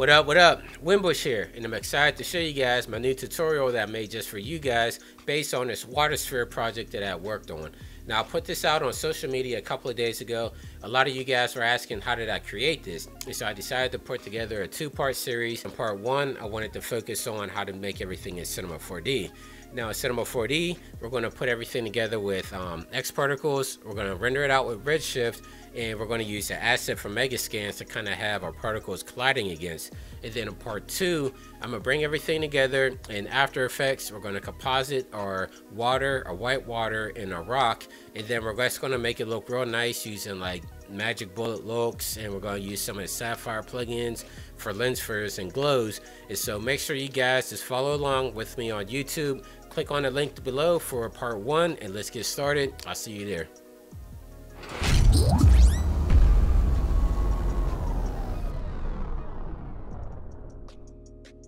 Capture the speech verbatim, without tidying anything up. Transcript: What up, what up? Winbush here, and I'm excited to show you guys my new tutorial that I made just for you guys based on this water sphere project that I worked on. Now, I put this out on social media a couple of days ago. A lot of you guys were asking, how did I create this? And so I decided to put together a two-part series. In part one, I wanted to focus on how to make everything in Cinema four D. Now in Cinema four D, we're going to put everything together with um, X-Particles, we're going to render it out with Redshift, and we're going to use the asset from Megascans to kind of have our particles colliding against. And then in part two, I'm going to bring everything together in After Effects. We're going to composite our water, our white water, and our rock, and then we're just going to make it look real nice using like Magic Bullet Looks, and we're going to use some of the Sapphire plugins for lens flares and glows. And so make sure you guys just follow along with me on YouTube. Click on the link below for part one, and let's get started. I'll see you there.